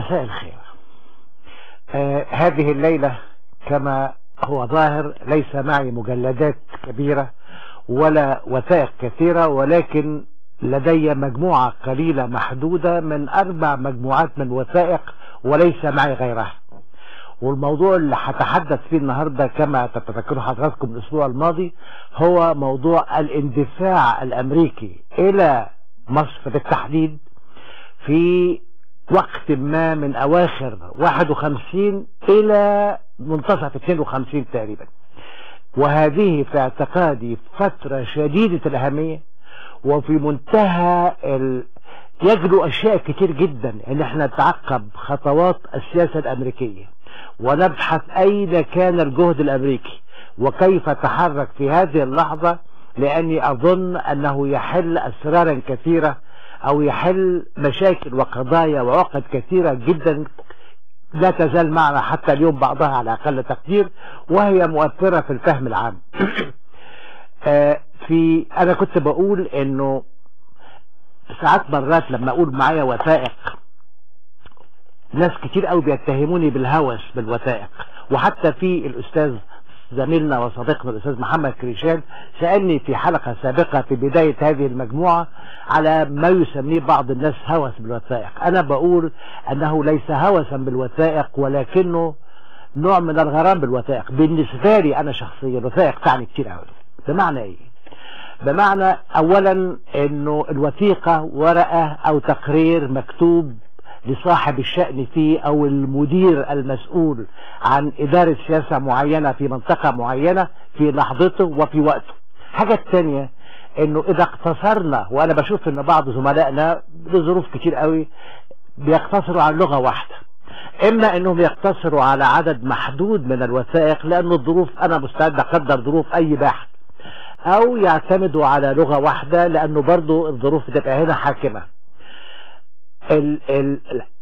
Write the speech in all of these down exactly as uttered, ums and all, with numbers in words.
مساء الخير. آه هذه الليلة كما هو ظاهر ليس معي مجلدات كبيرة ولا وثائق كثيرة، ولكن لدي مجموعة قليلة محدودة من أربع مجموعات من وثائق وليس معي غيرها. والموضوع اللي هتحدث فيه النهاردة كما تتذكروا حضراتكم الأسبوع الماضي هو موضوع الاندفاع الأمريكي إلى مصر بالتحديد في وقت ما من أواخر واحد وخمسين إلى منتصف اثنين وخمسين تقريبا، وهذه في اعتقادي فترة شديدة الأهمية وفي منتهى ال... يجرؤ أشياء كتير جدا إن احنا نتعقب خطوات السياسة الأمريكية ونبحث أين كان الجهد الأمريكي وكيف تحرك في هذه اللحظة، لأني أظن أنه يحل أسرارا كثيرة أو يحل مشاكل وقضايا وعقد كثيرة جدا لا تزال معنا حتى اليوم بعضها على أقل تقدير، وهي مؤثرة في الفهم العام. في أنا كنت بقول إنه ساعات مرات لما أقول معايا وثائق ناس كتير قوي بيتهموني بالهوس بالوثائق، وحتى في الأستاذ زميلنا وصديقنا الأستاذ محمد كريشان سألني في حلقة سابقة في بداية هذه المجموعة على ما يسميه بعض الناس هوس بالوثائق. أنا بقول أنه ليس هوسا بالوثائق ولكنه نوع من الغرام بالوثائق. بالنسبة لي أنا شخصيا الوثائق تعني كتير قوي. بمعنى إيه؟ بمعنى أولا أنه الوثيقة ورقة أو تقرير مكتوب لصاحب الشأن فيه أو المدير المسؤول عن إدارة سياسة معينة في منطقة معينة في لحظته وفي وقته. حاجة الثانية أنه إذا اقتصرنا، وأنا بشوف أن بعض زملائنا لظروف كتير قوي بيقتصروا على لغة واحدة، إما أنهم يقتصروا على عدد محدود من الوثائق لأن الظروف أنا مستعد أقدر ظروف أي باحث، أو يعتمدوا على لغة واحدة لأنه برضو الظروف بتبقى هنا حاكمة. ال ال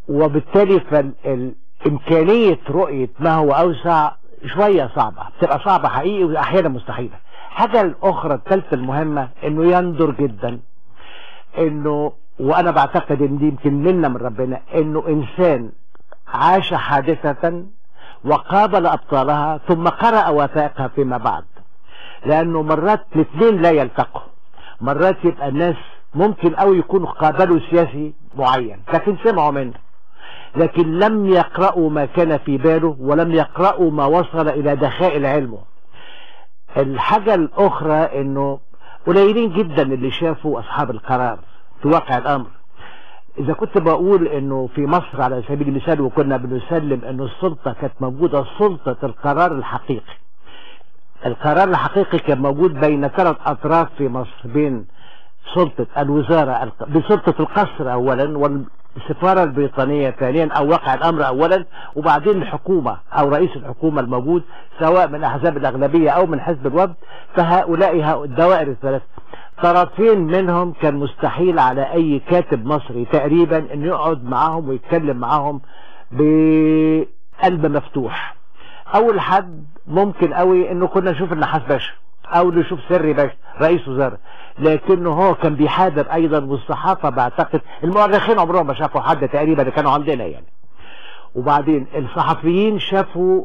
وبالتالي فإمكانية رؤية ما هو أوسع شوية صعبة، بتبقى صعبة حقيقي وأحيانا مستحيلة. حاجة الأخرى الثالثة المهمة إنه يندر جدا إنه، وأنا بعتقد إن دي يمكن منا من ربنا، إنه إنسان عاش حادثة وقابل أبطالها ثم قرأ وثائقها فيما بعد، لأنه مرات الاثنين لا يلتقوا. مرات يبقى الناس ممكن أو يكونوا قابلوا سياسي معين لكن سمعوا منه، لكن لم يقرأوا ما كان في باله ولم يقرأوا ما وصل إلى دخائل علمه. الحاجة الأخرى إنه قليلين جدا اللي شافوا أصحاب القرار في واقع الأمر. إذا كنت بقول إنه في مصر على سبيل المثال، وكنا بنسلم إنه السلطة كانت موجودة، سلطة القرار الحقيقي. القرار الحقيقي كان موجود بين ثلاث أطراف في مصر، بين سلطة الوزارة، بسلطة القصر أولا، والسفارة البريطانية ثانيا أو واقع الأمر أولا، وبعدين الحكومة أو رئيس الحكومة الموجود سواء من أحزاب الأغلبية أو من حزب الوفد. فهؤلاء الدوائر الثلاث طرفين منهم كان مستحيل على أي كاتب مصري تقريبا أن يقعد معهم ويتكلم معهم بقلب مفتوح. أول حد ممكن قوي أنه كنا نشوف النحاس باشا أو نشوف سري بشر رئيس وزارة، لكنه هو كان بيحاضر أيضا، والصحافة بعتقد المؤرخين عمرهم ما شافوا حد تقريبا اللي كانوا عندنا يعني. وبعدين الصحفيين شافوا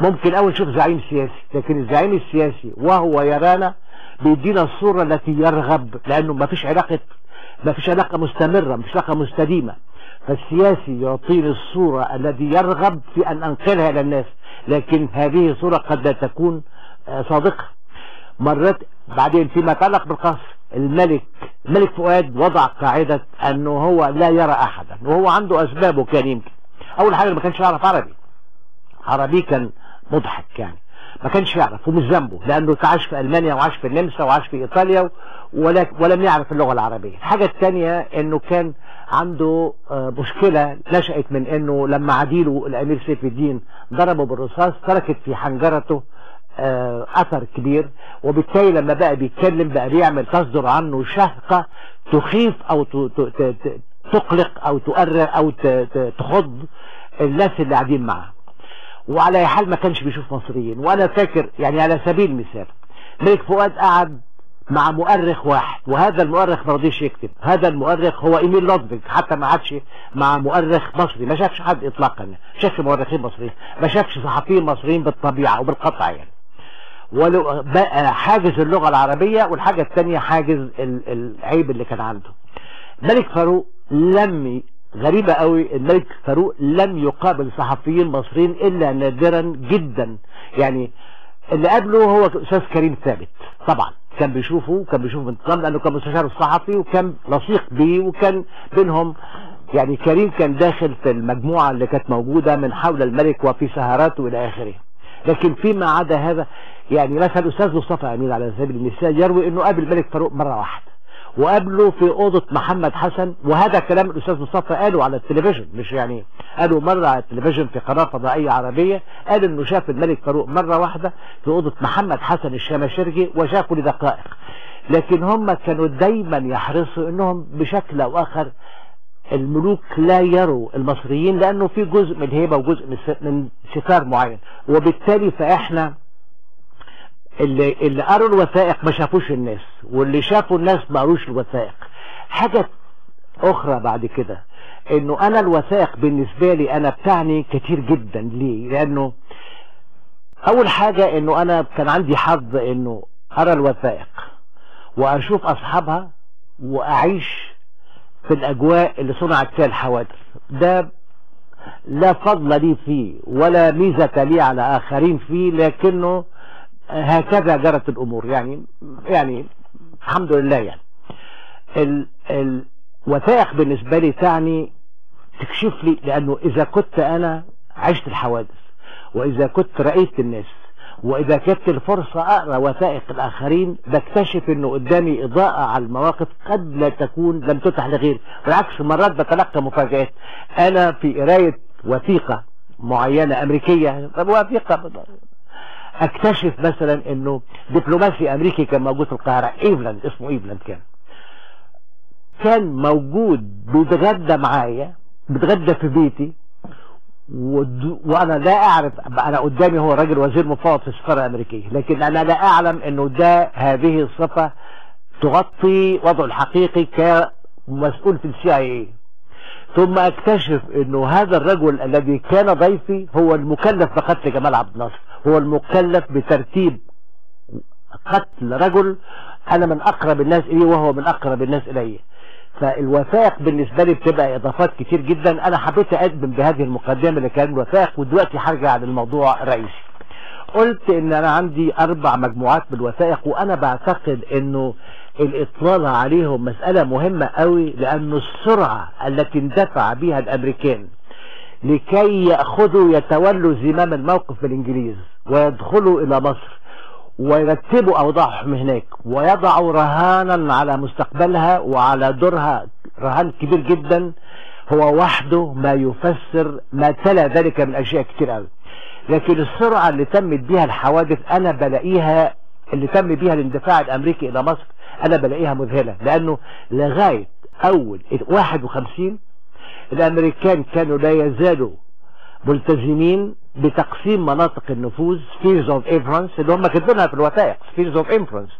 ممكن أول نشوف زعيم سياسي، لكن الزعيم السياسي وهو يرانا بيدينا الصورة التي يرغب، لأنه ما فيش علاقة ما فيش علاقة مستمرة، مش علاقة مستديمة. فالسياسي يعطيني الصورة الذي يرغب في أن أنقلها إلى الناس، لكن هذه صورة قد لا تكون صادقة. مرات بعدين فيما يتعلق بالقصر، الملك الملك فؤاد وضع قاعدة أنه هو لا يرى أحدا، وهو عنده أسبابه. كان يمكن أول حاجة ما كانش يعرف عربي، عربي كان مضحك يعني، ما كانش يعرف ومش ذنبه لأنه عاش في ألمانيا وعاش في النمسا وعاش في إيطاليا ولم يعرف اللغة العربية. الحاجة الثانية أنه كان عنده مشكلة نشأت من أنه لما عديله الأمير سيف الدين ضربه بالرصاص تركت في حنجرته أثر كبير، وبالتالي لما بقى بيتكلم بقى بيعمل تصدر عنه شهقة تخيف أو تقلق أو تؤرق أو تخض الناس اللي قاعدين معاه. وعلى حال ما كانش بيشوف مصريين. وأنا فاكر يعني على سبيل المثال الملك فؤاد قعد مع مؤرخ واحد، وهذا المؤرخ ما رضيش يكتب، هذا المؤرخ هو إيميل لودفج، حتى ما عادش مع مؤرخ مصري، ما شافش حد إطلاقا، ما شافش مؤرخين مصريين، ما شافش صحفيين مصريين بالطبيعة وبالقطع يعني. ولو بقى حاجز اللغة العربية، والحاجة الثانية حاجز العيب اللي كان عنده. الملك فاروق لم، غريبة قوي، الملك فاروق لم يقابل صحفيين مصريين إلا نادرا جدا، يعني اللي قابله هو أستاذ كريم ثابت، طبعا كان بيشوفه، كان بيشوفه بانتظام لأنه كان مستشاره الصحفي وكان لصيق بيه، وكان بينهم يعني كريم كان داخل في المجموعة اللي كانت موجودة من حول الملك وفي سهراته إلى آخره. لكن فيما عدا هذا يعني مثلا الأستاذ مصطفى أمين على سبيل المثال يروي إنه قابل الملك فاروق مرة واحدة، وقابله في أوضة محمد حسن، وهذا كلام الأستاذ مصطفى قاله على التلفزيون، مش يعني قاله مرة على التلفزيون في قناة فضائية عربية، قال إنه شاف الملك فاروق مرة واحدة في أوضة محمد حسن الشماشرجي وشافه لدقائق. لكن هم كانوا دايما يحرصوا إنهم بشكل أو آخر الملوك لا يروا المصريين، لأنه في جزء من الهيبة وجزء من ستار معين، وبالتالي فإحنا اللي اللي قروا الوثائق ما شافوش الناس، واللي شافوا الناس ما قروش الوثائق. حاجة أخرى بعد كده إنه أنا الوثائق بالنسبة لي أنا بتعني كتير جدا. ليه؟ لأنه أول حاجة إنه أنا كان عندي حظ إنه أرى الوثائق وأشوف أصحابها وأعيش في الأجواء اللي صنعت فيها الحوادث، ده لا فضل لي فيه ولا ميزة لي على آخرين فيه، لكنه هكذا جرت الامور يعني، يعني الحمد لله يعني. الوثائق بالنسبه لي تعني تكشف لي، لانه اذا كنت انا عشت الحوادث واذا كنت رايت الناس واذا كانت الفرصه اقرا وثائق الاخرين بكتشف انه قدامي اضاءه على المواقف قد لا تكون لم تتح لغيري، بالعكس مرات بتلقى مفاجات. انا في قرايه وثيقه معينه امريكيه، وثيقه اكتشف مثلا انه دبلوماسي امريكي كان موجود في القاهره، ايفلاند اسمه، ايفلاند كان كان موجود بيتغدى معايا، بيتغدى في بيتي، وانا لا اعرف، انا قدامي هو راجل وزير مفاوض في السفاره الامريكيه، لكن انا لا اعلم انه ده هذه الصفه تغطي وضعه الحقيقي كمسؤول في السي اي اي. ثم اكتشف انه هذا الرجل الذي كان ضيفي هو المكلف بقتل جمال عبد الناصر، هو المكلف بترتيب قتل رجل انا من اقرب الناس اليه وهو من اقرب الناس اليه. فالوثائق بالنسبه لي بتبقى اضافات كتير جدا، انا حبيت اقدم بهذه المقدمه لكلام الوثائق، ودلوقتي هرجع للموضوع الرئيسي. قلت ان انا عندي اربع مجموعات بالوثائق، وانا بعتقد انه الاطلاله عليهم مساله مهمه قوي، لانه السرعه التي اندفع بها الامريكان لكي ياخذوا يتولوا زمام الموقف بالانجليز ويدخلوا الى مصر ويرتبوا اوضاعهم هناك ويضعوا رهانا على مستقبلها وعلى دورها، رهان كبير جدا، هو وحده ما يفسر ما تلا ذلك من اشياء كتير قوي. لكن السرعه اللي تمت بها الحوادث انا بلاقيها، اللي تم بها الاندفاع الامريكي الى مصر انا بلاقيها مذهله، لانه لغايه اول واحد وخمسين الامريكان كانوا لا يزالوا ملتزمين بتقسيم مناطق النفوذ، spheres of influence اللي هم كاتبينها في الوثائق، spheres of influence،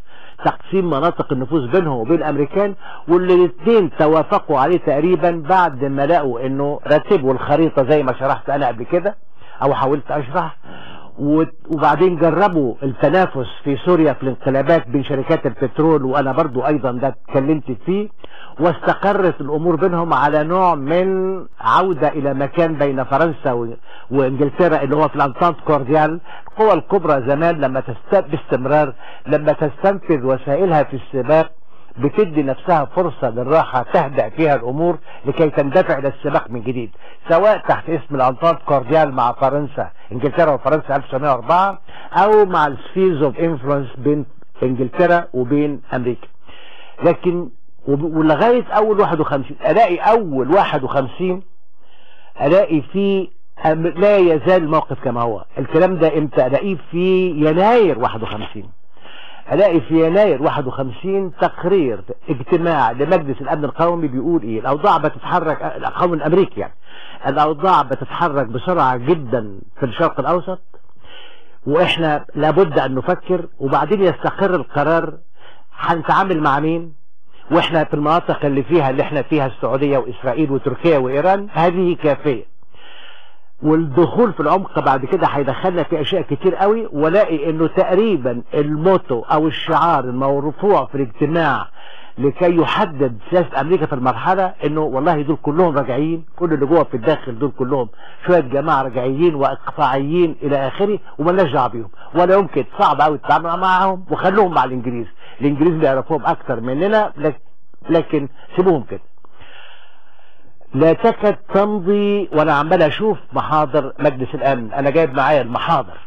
تقسيم مناطق النفوذ بينهم وبين الامريكان، واللي الاثنين توافقوا عليه تقريبا بعد ما لقوا انه رتبوا الخريطه زي ما شرحت انا قبل كده او حاولت اشرح. وبعدين جربوا التنافس في سوريا في الانقلابات بين شركات البترول، وانا برضو ايضا ده اتكلمت فيه، واستقرت الامور بينهم على نوع من عودة الى مكان بين فرنسا وانجلترا اللي هو في الانتانت كورديال، القوى الكبرى زمان لما تست... باستمرار لما تستنفذ وسائلها في السباق بتدي نفسها فرصة للراحة تهدأ فيها الأمور لكي تندفع إلى السباق من جديد، سواء تحت اسم الأنطانت كورديال مع فرنسا، إنجلترا وفرنسا ألف وتسعمائة وأربعة، أو مع السفيرز أوف إنفلونس بين إنجلترا وبين أمريكا. لكن ولغاية أول واحد وخمسين ألاقي أول واحد وخمسين ألاقي فيه لا يزال الموقف كما هو. الكلام ده إمتى؟ ألاقيه في يناير واحد وخمسين، هلاقي في يناير واحد وخمسين تقرير اجتماع لمجلس الامن القومي بيقول ايه؟ الاوضاع بتتحرك، القومي الامريكي يعني، الاوضاع بتتحرك بسرعه جدا في الشرق الاوسط واحنا لابد ان نفكر. وبعدين يستقر القرار هنتعامل مع مين واحنا في المناطق اللي فيها اللي احنا فيها السعودية واسرائيل وتركيا وايران، هذه كافية. والدخول في العمق بعد كده هيدخلنا في اشياء كتير قوي، ولاقي انه تقريبا الموتو او الشعار المرفوع في الاجتماع لكي يحدد سياسة امريكا في المرحلة انه والله دول كلهم راجعيين، كل اللي جوه في الداخل دول كلهم شوية جماعة راجعيين واقطاعيين الى اخره ومالناش دعوة بيهم ولا يمكن، صعب قوي التعامل معاهم وخلوهم مع الانجليز، الانجليز اللي يعرفوهم اكتر مننا، لكن سيبوهم كده. لا تكاد تمضي وانا عمال اشوف محاضر مجلس الامن، انا جايب معايا المحاضر،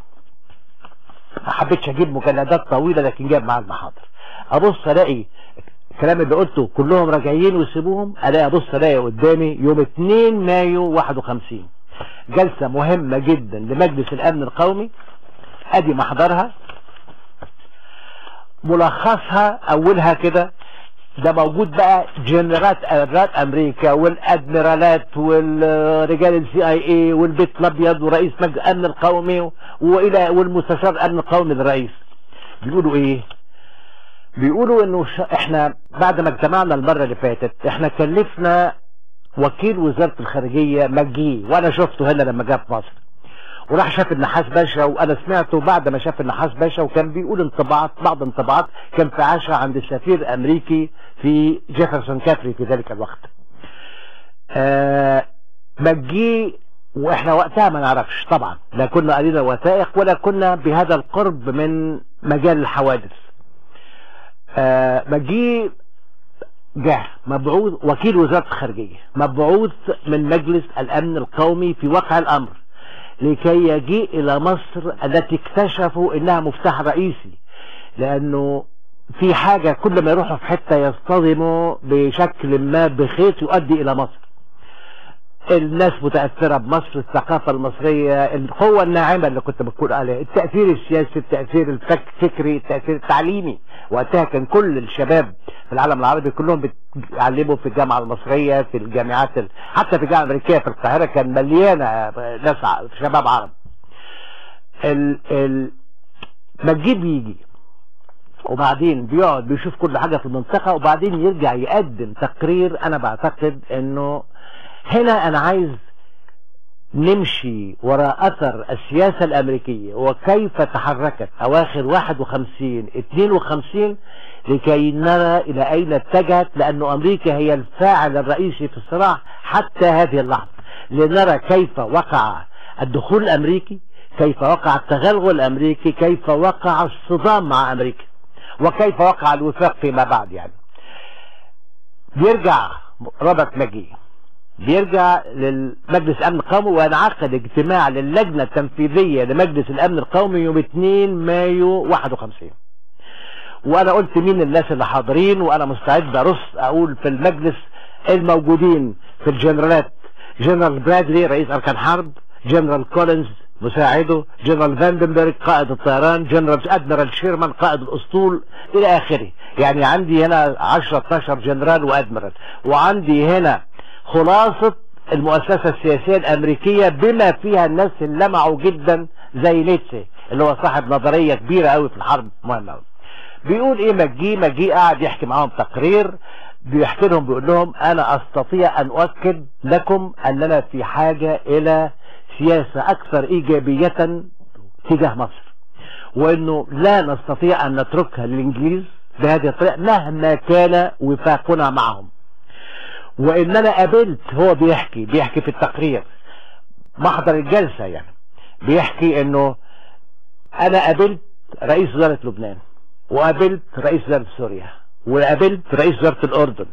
ما حبيتش اجيب مجلدات طويلة لكن جايب معايا المحاضر، ابص الاقي الكلام اللي قلته كلهم راجعين ويسيبوهم، الاقي ابص الاقي قدامي يوم اتنين مايو واحد وخمسين جلسة مهمة جدا لمجلس الامن القومي، ادي محضرها ملخصها اولها كده، ده موجود بقى جنرالات امريكا والادميرالات والرجال السي اي اي والبيت الابيض ورئيس مجلس الامن القومي والى والمستشار الامن القومي للرئيس. بيقولوا ايه؟ بيقولوا انه احنا بعد ما اجتمعنا المره اللي فاتت احنا كلفنا وكيل وزاره الخارجيه مجيه، وانا شفته هنا لما جه في مصر وراح شاف النحاس باشا، وانا سمعته بعد ما شاف النحاس باشا وكان بيقول انطباعات، بعض انطباعات كان في عشاء عند السفير الامريكي في جيفرسون كافري في ذلك الوقت. آه مجيه، واحنا وقتها ما نعرفش طبعا، لا كنا قرينا وثائق ولا كنا بهذا القرب من مجال الحوادث. آه مجيه جه مبعوث وكيل وزاره الخارجيه مبعوث من مجلس الامن القومي في واقع الامر لكي يجيء الى مصر التي اكتشفوا انها مفتاح رئيسي، لانه في حاجه كل ما يروحوا في حته يصطدموا بشكل ما بخيط يؤدي الى مصر. الناس متاثره بمصر، الثقافه المصريه، القوه الناعمه اللي كنت بقول عليها، التاثير السياسي، التاثير الفكري، التاثير التعليمي، وقتها كان كل الشباب في العالم العربي كلهم بيتعلموا في الجامعه المصريه، في الجامعات ال... حتى في الجامعه الامريكيه في القاهره كان مليانه ناس شباب عرب. ال ال ما تجيب يجي وبعدين بيقعد بيشوف كل حاجه في المنطقه وبعدين يرجع يقدم تقرير. انا بعتقد انه هنا انا عايز نمشي وراء اثر السياسة الامريكية وكيف تحركت اواخر واحد وخمسين اتنين وخمسين لكي نرى الى اين اتجهت، لانه امريكا هي الفاعل الرئيسي في الصراع حتى هذه اللحظة، لنرى كيف وقع الدخول الامريكي، كيف وقع التغلغل الامريكي، كيف وقع الصدام مع امريكا، وكيف وقع الوفاق فيما بعد. يعني بيرجع رابط مجيه بيرجع للمجلس الامن القومي وينعقد اجتماع للجنه التنفيذيه لمجلس الامن القومي يوم اتنين مايو واحد وخمسين. وانا قلت مين الناس اللي حاضرين، وانا مستعد ارص اقول في المجلس الموجودين في الجنرالات: جنرال برادلي رئيس اركان حرب، جنرال كولينز مساعده، جنرال فاندنبرج قائد الطيران، جنرال أدميرال شيرمان قائد الاسطول، الى اخره. يعني عندي هنا عشرة اتناشر جنرال وادميرال، وعندي هنا خلاصة المؤسسة السياسية الامريكية بما فيها الناس اللي لمعوا جدا زي نيتشه اللي هو صاحب نظرية كبيرة قوي في الحرب، مهمة قوي. بيقول ايه مجيه؟ مجيه قاعد يحكي معاهم تقرير، بيحكي لهم بيقول لهم: انا استطيع ان اؤكد لكم اننا في حاجة الى سياسة اكثر ايجابية تجاه مصر، وانه لا نستطيع ان نتركها للانجليز بهذه الطريقة مهما كان وفاقنا معهم. وان انا قابلت، هو بيحكي بيحكي في التقرير محضر الجلسه، يعني بيحكي انه انا قابلت رئيس وزاره لبنان، وقابلت رئيس وزاره سوريا، وقابلت رئيس وزاره الاردن،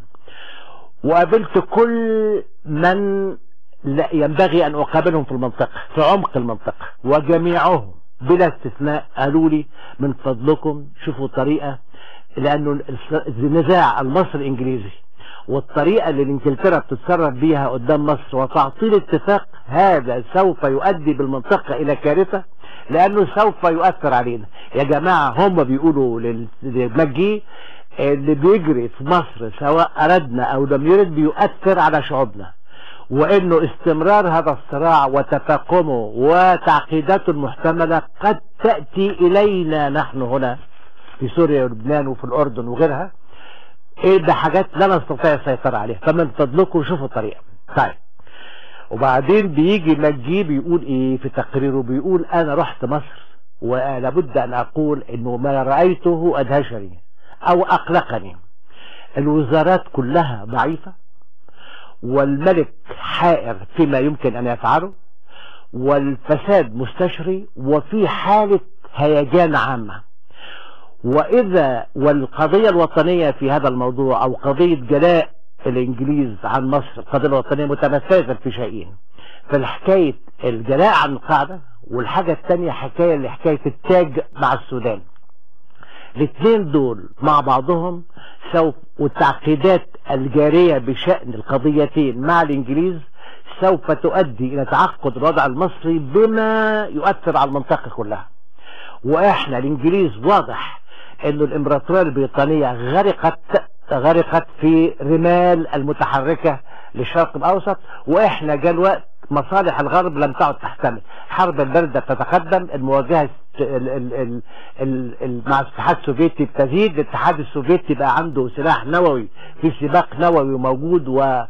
وقابلت كل من ينبغي ان اقابلهم في المنطقه في عمق المنطقه، وجميعهم بلا استثناء قالوا لي: من فضلكم شوفوا طريقه، لانه النزاع المصري الانجليزي والطريقة اللي انجلترا بتتصرف بيها قدام مصر وتعطيل اتفاق هذا سوف يؤدي بالمنطقة الى كارثة، لانه سوف يؤثر علينا. يا جماعة، هم بيقولوا للمجيه اللي بيجري في مصر سواء اردنا او لم يرد بيؤثر على شعوبنا، وانه استمرار هذا الصراع وتفاقمه وتعقيداته المحتملة قد تأتي الينا نحن هنا في سوريا ولبنان وفي الأردن وغيرها. ايه ده حاجات لا نستطيع السيطرة عليها، فما تضلكوا وشوفوا الطريقة. طيب وبعدين بيجي نجي بيقول ايه في تقريره؟ بيقول انا رحت مصر ولابد ان اقول انه ما رأيته ادهشني او اقلقني. الوزارات كلها ضعيفة والملك حائر فيما يمكن ان يفعله والفساد مستشري وفي حالة هيجان عامة. واذا والقضية الوطنية في هذا الموضوع او قضية جلاء الانجليز عن مصر، القضية الوطنية متمثلة في شيئين، في حكاية الجلاء عن القاعدة، والحاجة الثانية حكاية لحكاية التاج مع السودان. الاثنين دول مع بعضهم سوف، والتعقيدات الجارية بشأن القضيتين مع الانجليز سوف تؤدي الى تعقد الوضع المصري بما يؤثر على المنطقة كلها. واحنا الانجليز واضح انه الامبراطورية البريطانية غرقت غرقت في رمال المتحركة للشرق الاوسط، واحنا جاء الوقت مصالح الغرب لم تعد تحتمل. الحرب الباردة تتقدم، المواجهة مع الاتحاد السوفيتي بتزيد، الاتحاد السوفيتي بقى عنده سلاح نووي في سباق نووي موجود، و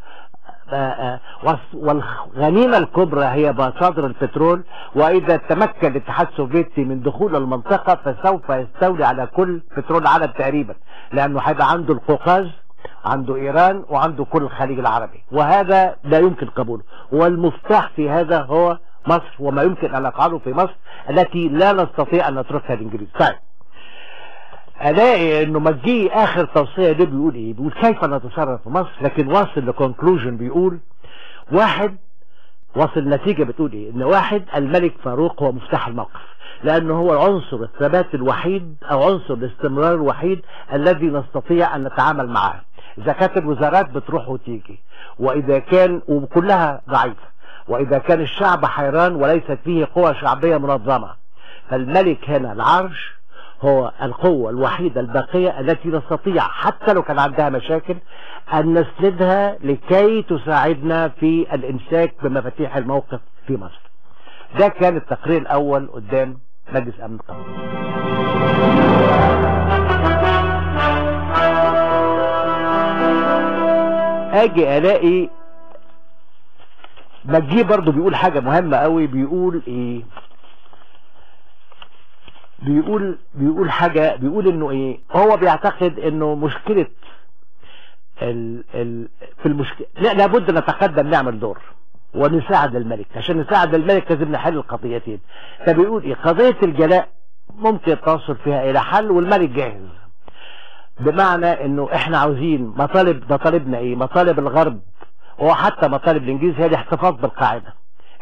والغنيمة الكبرى هي مصادر البترول. وإذا تمكن الاتحاد السوفيتي من دخول المنطقة فسوف يستولي على كل بترول العالم تقريبا، لأنه هيبقى عنده القوقاز، عنده إيران، وعنده كل الخليج العربي، وهذا لا يمكن قبوله. والمفتاح في هذا هو مصر وما يمكن أن نفعله في مصر التي لا نستطيع أن نتركها الإنجليز. طيب الاقي انه مجي اخر توصيه ده بيقول ايه؟ بيقول كيف نتصرف في مصر، لكن واصل لكونكلوجن بيقول واحد، واصل نتيجه بتقول ايه؟ ان واحد الملك فاروق هو مفتاح الموقف، لانه هو عنصر الثبات الوحيد او عنصر الاستمرار الوحيد الذي نستطيع ان نتعامل معاه. اذا كانت الوزارات بتروح وتيجي واذا كان وكلها ضعيفه، واذا كان الشعب حيران وليست فيه قوى شعبيه منظمه، فالملك هنا العرش هو القوة الوحيدة الباقية التي نستطيع حتى لو كان عندها مشاكل أن نسندها لكي تساعدنا في الإمساك بمفاتيح الموقف في مصر. ده كان التقرير الأول قدام مجلس أمن القومي. أجي ألاقي مجيه برضو بيقول حاجة مهمة قوي. بيقول إيه؟ بيقول بيقول حاجه، بيقول انه ايه، هو بيعتقد انه مشكله ال ال في المشكله لا لابد نتقدم، نعمل دور ونساعد الملك، عشان نساعد الملك لازم نحل القضيتين. فبيقول ايه؟ قضيه الجلاء ممكن التوصل فيها الى حل والملك جاهز، بمعنى انه احنا عاوزين مطالب مطالبنا ايه؟ مطالب الغرب وحتى مطالب الانجليز هي الاحتفاظ بالقاعده.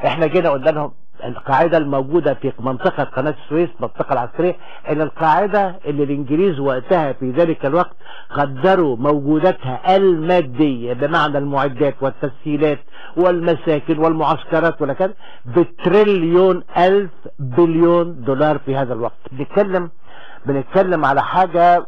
احنا جينا قلنا لهم القاعدة الموجودة في منطقة قناة السويس، منطقة العسكرية، إن القاعدة اللي الإنجليز وقتها في ذلك الوقت قدروا موجودتها المادية بمعنى المعدات والتسهيلات والمساكن والمعسكرات ولا كده بتريليون ألف بليون دولار في هذا الوقت. بنتكلم بنتكلم على حاجة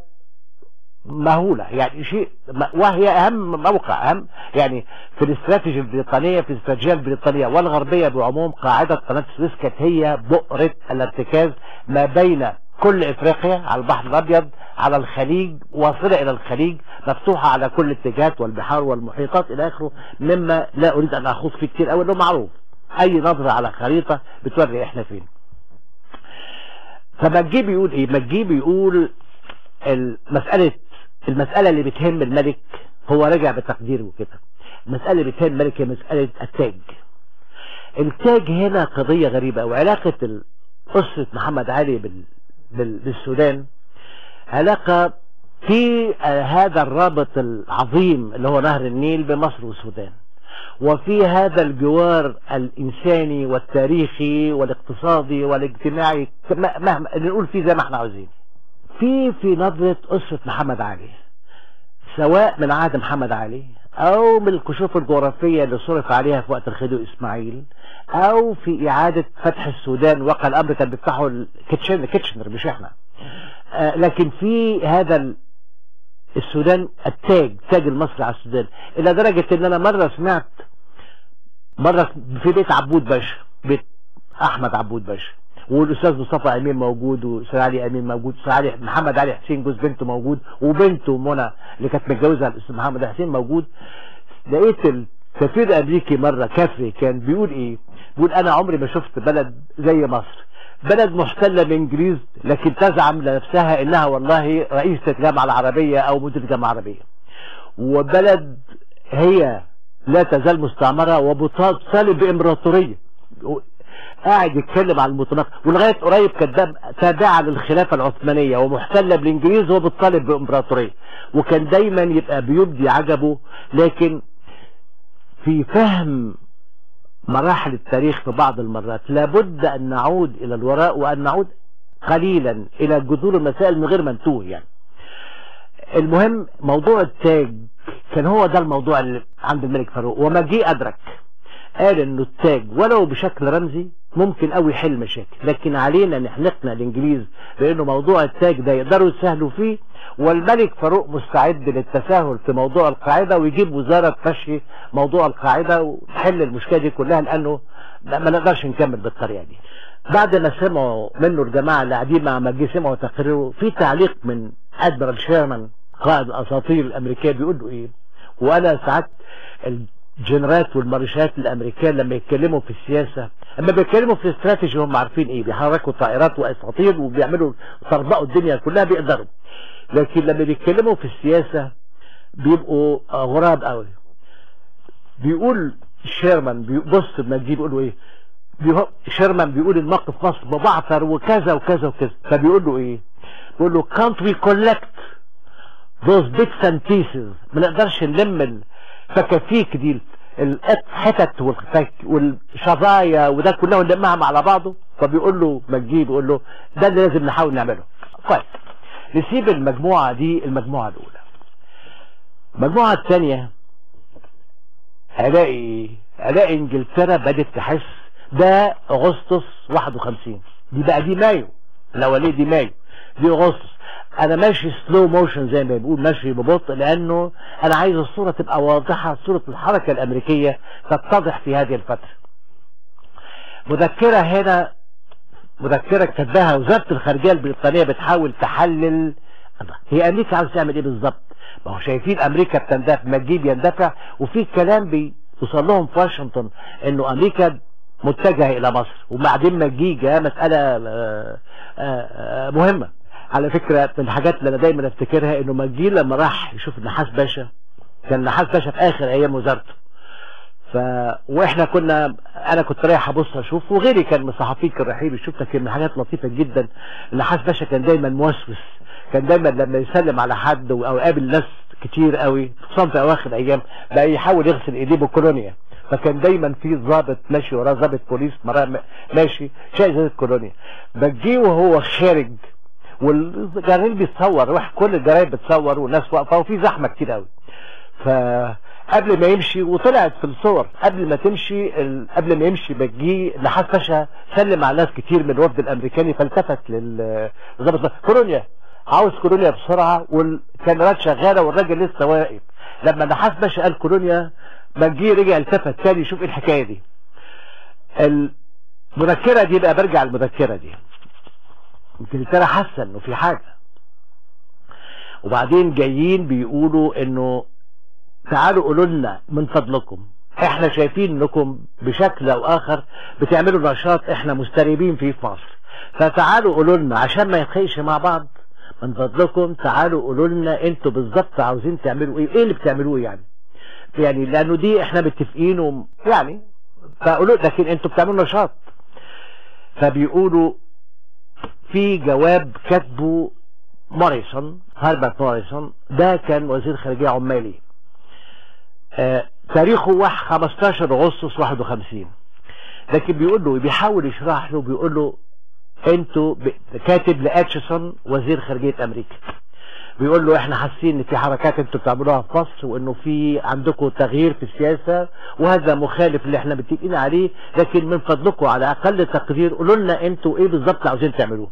مهولة، يعني شيء، وهي أهم موقع أهم يعني في الاستراتيجية البريطانية، في الاستراتيجية البريطانية والغربية بعموم. قاعدة قناة السويس كانت هي بؤرة الارتكاز ما بين كل إفريقيا على البحر الأبيض، على الخليج، واصلة إلى الخليج، مفتوحة على كل الاتجاهات والبحار والمحيطات إلى آخره، مما لا أريد أن أخوض فيه كتير أوي، إنه معروف أي نظرة على خريطة بتوري إحنا فين. فمجي بيقول إيه؟ مجي بيقول المسألة المسألة اللي بتهم الملك، هو رجع بتقديره وكده، المسألة اللي بتهم الملك هي مسألة التاج. التاج هنا قضية غريبة، وعلاقة أسرة محمد علي بال... بال... بالسودان علاقة في هذا الرابط العظيم اللي هو نهر النيل بمصر والسودان، وفي هذا الجوار الإنساني والتاريخي والاقتصادي والاجتماعي، مهما نقول فيه زي ما احنا عاوزين. في في نظرة أسرة محمد علي سواء من عهد محمد علي أو من الكشوف الجغرافية اللي صرف عليها في وقت الخديوي إسماعيل أو في إعادة فتح السودان، وقع الأمر كان بيفتحوا الكيتشنر كيتشنر مش إحنا، آه لكن في هذا السودان التاج، تاج المصري على السودان، إلى درجة إن أنا مرة سمعت مرة في بيت عبود باشا، بيت أحمد عبود باشا، والاستاذ مصطفى امين موجود واستاذ علي امين موجود، استاذ علي محمد علي حسين جوز بنته موجود، وبنته منى اللي كانت متجوزه الاستاذ محمد حسين موجود. لقيت السفير الامريكي مره كافري كان بيقول ايه؟ بيقول انا عمري ما شفت بلد زي مصر، بلد محتله بالانجليز لكن تزعم لنفسها انها والله رئيسه جامعه العربيه او مدير جامعه عربيه، وبلد هي لا تزال مستعمره وبتصالب بامبراطوريه. قاعد يتكلم عن المتناقض، ولغايه قريب كانت تابعه للخلافه العثمانيه ومحتله بالانجليز وبتصالب بامبراطوريه، وكان دايما يبقى بيبدي عجبه، لكن في فهم مراحل التاريخ في بعض المرات لابد ان نعود الى الوراء وان نعود قليلا الى جذور المسائل من غير ما نتوه يعني. المهم موضوع التاج كان هو ده الموضوع اللي عند الملك فاروق، وما جه ادرك قال انه التاج ولو بشكل رمزي ممكن قوي يحل مشاكل، لكن علينا نحلقنا الانجليز بانه موضوع التاج ده يقدروا يسهلوا فيه، والملك فاروق مستعد للتساهل في موضوع القاعده ويجيب وزاره تمشي موضوع القاعده وتحل المشكله دي كلها، لانه ما نقدرش نكمل بالطريقه دي. بعد ما سمعوا منه الجماعه اللي قاعدين مع مجلس سمعوا تقريره، في تعليق من أدميرال شيرمان قائد الاساطير الامريكيه بيقول له ايه؟ وانا ساعات الجنرالات والمارشالات الامريكان لما يتكلموا في السياسه، اما بيتكلموا في الاستراتيجي هم عارفين ايه، بيحركوا طائرات واساطير وبيعملوا طربقوا الدنيا كلها بيقدروا، لكن لما بيتكلموا في السياسه بيبقوا غراب قوي. بيقول شيرمان بيبص لمجدي بيقول له ايه؟ شيرمان بيقول الموقف مصر مبعثر وكذا وكذا وكذا، فبيقول له ايه؟ بيقول له can't we collect those bits and pieces، ما نقدرش نلم الفكافيك دي الحتت والشظايا وده كلها ونلمها على بعضه. فبيقول له مجدي بيقول له ده اللي لازم نحاول نعمله. طيب نسيب المجموعه دي، المجموعه الاولى. المجموعه الثانيه هلاقي هلاقي انجلترا بدات تحس، ده اغسطس واحد وخمسين، دي بقى دي مايو الاوليه، دي مايو دي اغسطس، انا ماشي سلو موشن زي ما بيقول، ماشي ببطء لانه انا عايز الصوره تبقى واضحه، صوره الحركه الامريكيه تتضح في هذه الفتره. مذكره هنا، مذكره كتبها وزاره الخارجيه البريطانيه بتحاول تحلل هي امريكا عاوزه تعمل ايه بالظبط؟ ما هو شايفين امريكا بتندفع، مجيب يندفع، وفي كلام بيوصل لهم في واشنطن انه امريكا متجهه الى مصر، وبعدين مجيب جه مساله مهمه. على فكره من الحاجات اللي انا دايما افتكرها انه مجيب لما راح يشوف النحاس باشا، كان النحاس باشا في اخر ايام وزارته، ف واحنا كنا انا كنت رايح ابص اشوف، وغيري كان من الصحفيين كان رايحين بيشوف، لكن من حاجات لطيفه جدا النحاس باشا كان دايما موسوس، كان دايما لما يسلم على حد او يقابل ناس كتير قوي خصوصا في اواخر ايام بقى يحاول يغسل ايديه بالكولونيا، فكان دايما في ضابط ماشي وراه، ضابط بوليس ماشي شايل ازازه كولونيا. بجيه وهو خارج والجرايد بيتصور، راح كل الجرايد بتصور والناس واقفه وفي زحمه كتير قوي، ف قبل ما يمشي وطلعت في الصور قبل ما تمشي قبل ما يمشي بجيه لحاس باشا سلم على ناس كتير من الوفد الامريكاني، فالتفت للظابط كولونيا، عاوز كولونيا بسرعه، والكاميرات شغاله والراجل لسه واقف. لما نحاس باشا قال كولونيا، بجيه رجع التفت تاني يشوف ايه الحكايه دي. المذكره دي بقى، برجع المذكره دي، انجلترا حاسه انه في حاجه، وبعدين جايين بيقولوا انه تعالوا قولوا لنا من فضلكم، احنا شايفين انكم بشكل او اخر بتعملوا نشاط احنا مستريبين فيه في مصر، فتعالوا قولوا لنا عشان ما يتخيش مع بعض، من فضلكم تعالوا قولوا لنا انتوا بالظبط عاوزين تعملوا ايه، ايه اللي بتعملوه يعني؟ يعني لانه دي احنا متفقين و... يعني فقولوا، لكن انتوا بتعملوا نشاط. فبيقولوا في جواب كاتبه موريسون، هربرت موريسون، ده كان وزير خارجيه عمالي، آه تاريخه خمستاشر اغسطس واحد وخمسين، لكن بيقول له بيحاول يشرح له، بيقول له انتوا ب... كاتب لاتشيسون وزير خارجيه امريكا، بيقول له احنا حاسين ان في حركات انتوا بتعملوها في مصر وانه في عندكم تغيير في السياسه وهذا مخالف اللي احنا متفقين عليه، لكن من فضلكم على اقل تقدير قولوا لنا انتوا ايه بالظبط عاوزين تعملوه.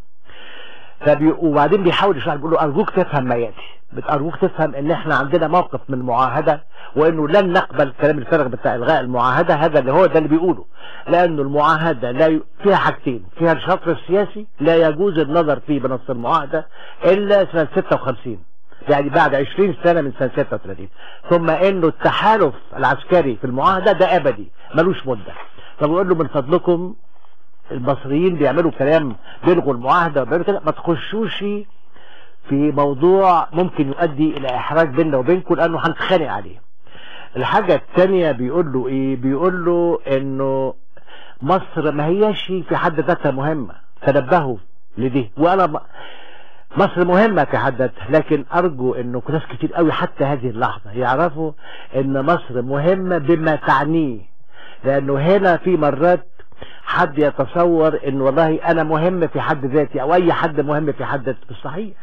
فبي... وبعدين بيحاول يشرح، بيقول له ارجوك تفهم ما ياتي، بتأرجوك تفهم ان احنا عندنا موقف من المعاهده، وانه لن نقبل كلام الفارغ بتاع الغاء المعاهده، هذا اللي هو ده اللي بيقوله، لانه المعاهده لا ي... فيها حاجتين، فيها الشطر السياسي لا يجوز النظر فيه بنص المعاهده الا سنه ستة وخمسين، يعني بعد عشرين سنه من سنه ستة وثلاثين، ثم انه التحالف العسكري في المعاهده ده ابدي ملوش مده. فبقول له من فضلكم المصريين بيعملوا كلام بيلغوا المعاهده وبيعملوا كده، ما تخشوش في موضوع ممكن يؤدي الى احراج بيننا وبينكم لانه هنتخانق عليه. الحاجه الثانيه بيقول له ايه؟ بيقول له انه مصر ما هياش في حد ذاتها مهمه، تنبهوا لدي، وانا ب... مصر مهمه في حد ذاتها، لكن ارجو انه ناس كتير قوي حتى هذه اللحظه يعرفوا ان مصر مهمه بما تعنيه، لانه هنا في مرات حد يتصور ان والله انا مهم في حد ذاتي او اي حد مهم في حد ذاته، مش صحيح.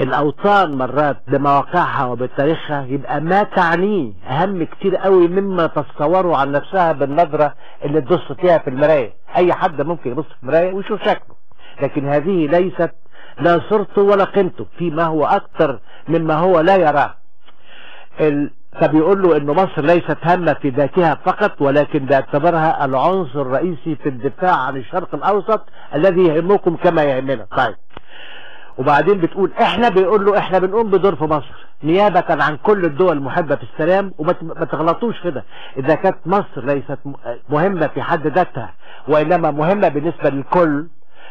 الاوطان مرات بمواقعها وبتاريخها يبقى ما تعنيه اهم كتير قوي مما تتصوره عن نفسها بالنظره اللي تبص فيها في المرايه، اي حد ممكن يبص في المرايه ويشوف شكله، لكن هذه ليست لا صورته ولا قيمته فيما هو اكثر مما هو لا يراه. ال فبيقول له انه مصر ليست هامه في ذاتها فقط، ولكن باعتبارها العنصر الرئيسي في الدفاع عن الشرق الاوسط الذي يهمكم كما يهمنا. طيب وبعدين بتقول احنا، بيقول له احنا بنقوم بدور في مصر نيابه عن كل الدول المحبه في السلام، وما تغلطوش كده، اذا كانت مصر ليست مهمه في حد ذاتها وانما مهمه بالنسبه للكل،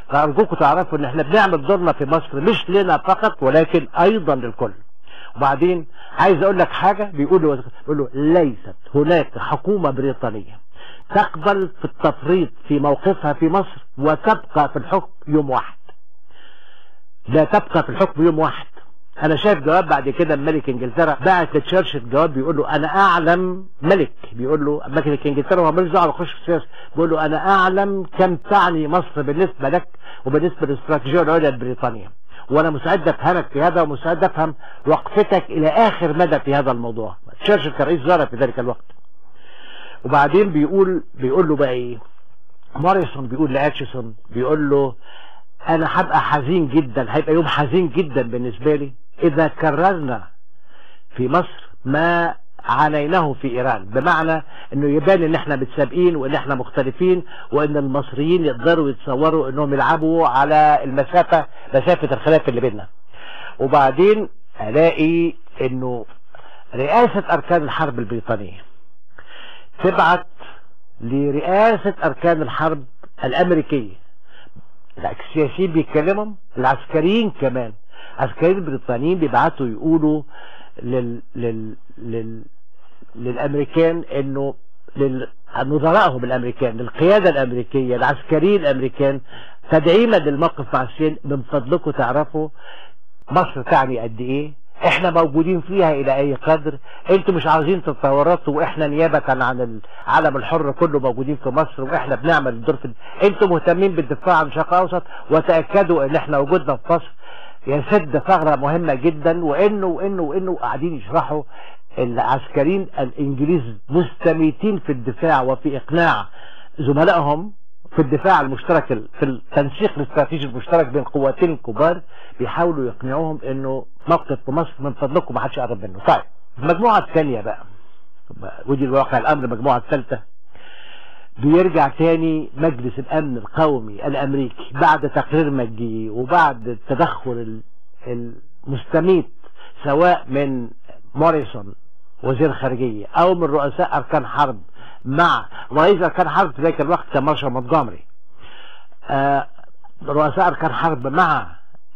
فارجوكم تعرفوا ان احنا بنعمل دورنا في مصر مش لنا فقط ولكن ايضا للكل. وبعدين عايز اقول لك حاجه، بيقول له ليست هناك حكومه بريطانيه تقبل في التفريط في موقفها في مصر وتبقى في الحكم يوم واحد، لا تبقى في الحكم يوم واحد. انا شايف جواب بعد كده الملك انجلترا بعت لتشرشل جواب بيقول له انا اعلم ملك، بيقول له ملك انجلترا هو ملوش دعوه يخش في السياسه، بيقول له انا اعلم كم تعني مصر بالنسبه لك وبالنسبه للاستراتيجيه العليا البريطانيه، وانا مستعد افهمك في هذا ومستعد افهم وقفتك الى اخر مدى في هذا الموضوع. تشرشل كرئيس وزراء في ذلك الوقت. وبعدين بيقول بيقول له بقى ايه؟ موريسون بيقول لاتشيسون، بيقول له انا هبقى حزين جدا، هيبقى يوم حزين جدا بالنسبه لي اذا كررنا في مصر ما عانيناه في ايران، بمعنى انه يبان ان احنا متسابقين وان احنا مختلفين وان المصريين يقدروا يتصوروا انهم يلعبوا على المسافه، مسافه الخلاف اللي بيننا. وبعدين الاقي انه رئاسه اركان الحرب البريطانيه تبعت لرئاسه اركان الحرب الامريكيه، السياسيين بيتكلموا، العسكريين كمان، العسكريين البريطانيين بيبعتوا يقولوا لل... لل... لل... للامريكان انه لنظرائهم الامريكان، للقياده الامريكيه، العسكريين الامريكان، تدعيما للموقف مع الصين، من فضلكم تعرفوا مصر تعني قد ايه، احنا موجودين فيها الى اي قدر، انتم مش عاوزين تتورطوا واحنا نيابه عن العالم الحر كله موجودين في مصر واحنا بنعمل الدور في، انتم مهتمين بالدفاع عن الشرق الاوسط، وتاكدوا ان احنا وجودنا في مصر يسد ثغره مهمه جدا، وانه وانه وانه قاعدين يشرحوا العسكريين الانجليز مستميتين في الدفاع وفي اقناع زملائهم في الدفاع المشترك، في التنسيق الاستراتيجي المشترك بين قوتين كبار، بيحاولوا يقنعوهم انه موقف في مصر من فضلكم ما حدش يقرب منه. طيب المجموعه الثانيه بقى، ودي الواقع الامر، المجموعه الثالثه بيرجع تاني مجلس الامن القومي الامريكي بعد تقرير مجدي وبعد التدخل المستميت سواء من موريسون وزير خارجيه او من رؤساء اركان حرب، مع رئيس اركان حرب في ذلك الوقت كان مارشال مونتجومري، آه رؤساء اركان حرب مع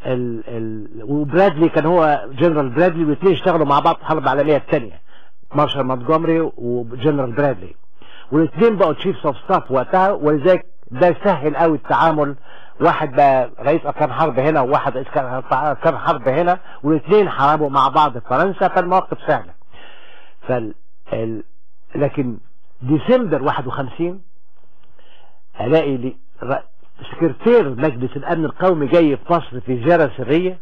ال ال وبرادلي كان هو جنرال برادلي، والاثنين اشتغلوا مع بعض في الحرب العالميه الثانيه، مارشال مونتجومري وجنرال برادلي، والاثنين بقوا تشيفز اوف ستاف وقتها، ولذلك ده سهل قوي التعامل، واحد بقى رئيس اركان حرب هنا وواحد رئيس اركان حرب هنا، والاثنين حاربوا مع بعض في فرنسا، فالمواقف سهله. فال ال... لكن ديسمبر واحد وخمسين الاقي لي سكرتير مجلس الامن القومي جاي في مصر في زياره سريه،